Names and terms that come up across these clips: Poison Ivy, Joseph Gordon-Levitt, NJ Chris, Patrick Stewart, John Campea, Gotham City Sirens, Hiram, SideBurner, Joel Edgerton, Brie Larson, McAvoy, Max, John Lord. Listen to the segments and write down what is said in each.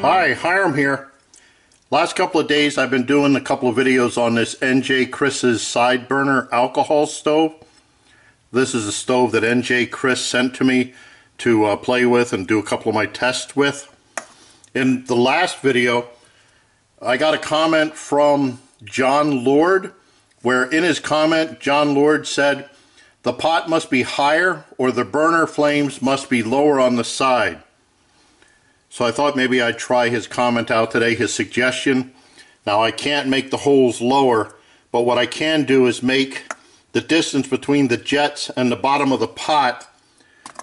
Hi, Hiram here. Last couple of days I've been doing a couple of videos on this NJ Chris's side burner alcohol stove. This is a stove that NJ Chris sent to me to play with and do a couple of my tests with. In the last video I got a comment from John Lord, where in his comment John Lord said the pot must be higher or the burner flames must be lower on the side. So I thought maybe I'd try his comment out today, his suggestion. Now I can't make the holes lower, but what I can do is make the distance between the jets and the bottom of the pot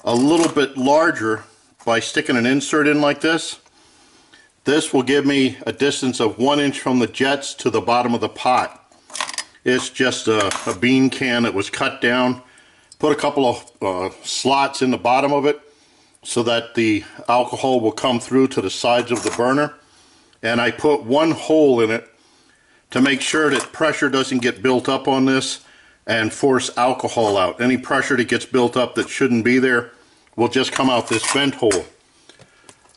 a little bit larger by sticking an insert in like this. This will give me a distance of 1 inch from the jets to the bottom of the pot. It's just a bean can that was cut down. Put a couple of slots in the bottom of it, so that the alcohol will come through to the sides of the burner, and I put one hole in it to make sure that pressure doesn't get built up on this and force alcohol out. Any pressure that gets built up that shouldn't be there will just come out this vent hole.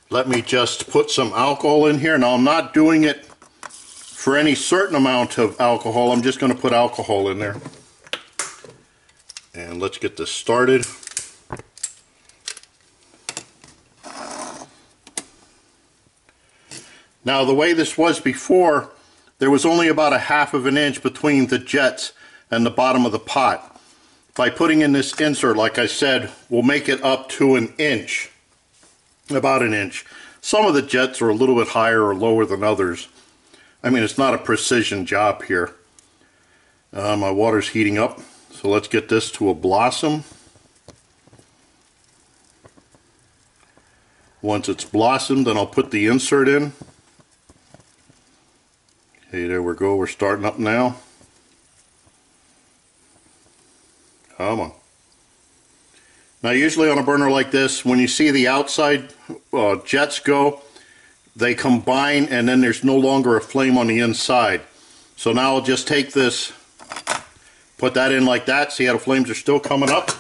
Let me just put some alcohol in here. Now I'm not doing it for any certain amount of alcohol, I'm just going to put alcohol in there. And let's get this started. Now the way this was before, there was only about 1/2 of an inch between the jets and the bottom of the pot. By putting in this insert, like I said, we'll make it up to 1 inch, about 1 inch. Some of the jets are a little bit higher or lower than others. I mean, it's not a precision job here. My water's heating up, so let's get this to a blossom. Once it's blossomed, then I'll put the insert in. Hey, there we go, we're starting up now. Come on. Now usually on a burner like this, when you see the outside jets go, they combine and then there's no longer a flame on the inside. So now I'll just take this, put that in like that, see how the flames are still coming up.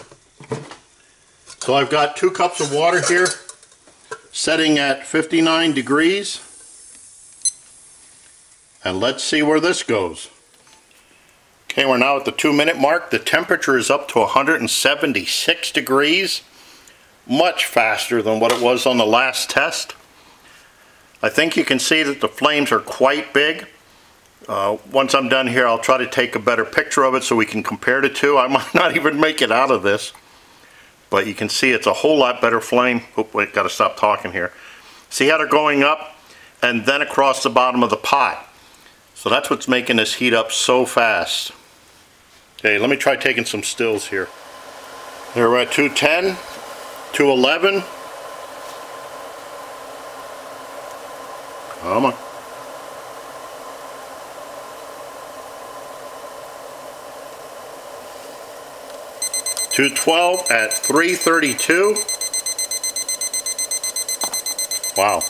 So I've got 2 cups of water here, setting at 59 degrees. And let's see where this goes. Okay, we're now at the 2-minute mark. The temperature is up to 176 degrees. Much faster than what it was on the last test. I think you can see that the flames are quite big. Once I'm done here, I'll try to take a better picture of it so we can compare the two. I might not even make it out of this. But you can see it's a whole lot better flame. Oh, wait, got to stop talking here. See how they're going up and then across the bottom of the pot. So that's what's making this heat up so fast. Okay, let me try taking some stills here. Here we're at 210, 211. Come on. Oh, 212 at 332. Wow.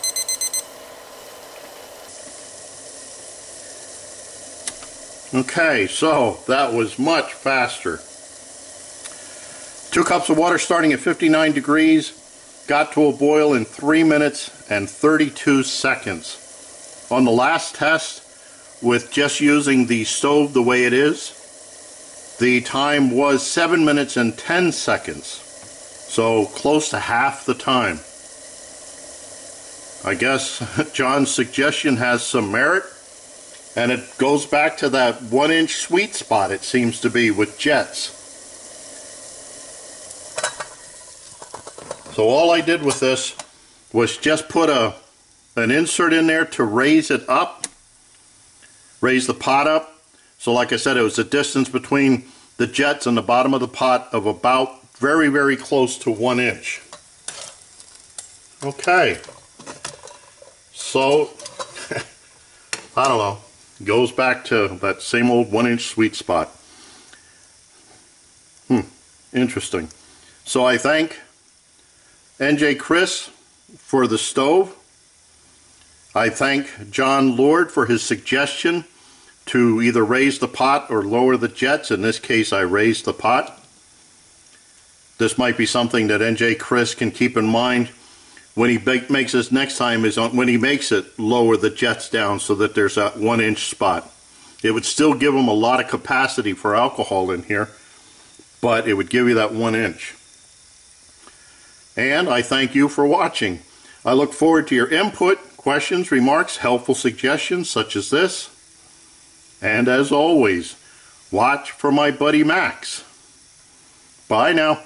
Okay, so that was much faster. 2 cups of water starting at 59 degrees. Got to a boil in 3 minutes and 32 seconds. On the last test, with just using the stove the way it is, the time was 7 minutes and 10 seconds. So close to half the time. I guess John's suggestion has some merit. And it goes back to that 1 inch sweet spot, it seems to be, with jets. So all I did with this was just put an insert in there to raise it up, raise the pot up. So like I said, it was a distance between the jets and the bottom of the pot of about very, very close to 1 inch. Okay. So, I don't know. Goes back to that same old 1 inch sweet spot. Interesting. So I thank NJ Chris for the stove. I thank John Lord for his suggestion to either raise the pot or lower the jets. In this case, I raised the pot. This might be something that NJ Chris can keep in mind when he makes his next time is on, when he makes it, lower the jets down so that there's a 1-inch spot. It would still give them a lot of capacity for alcohol in here, but it would give you that 1 inch. And I thank you for watching. I look forward to your input, questions, remarks, helpful suggestions such as this. And as always, watch for my buddy Max. Bye now.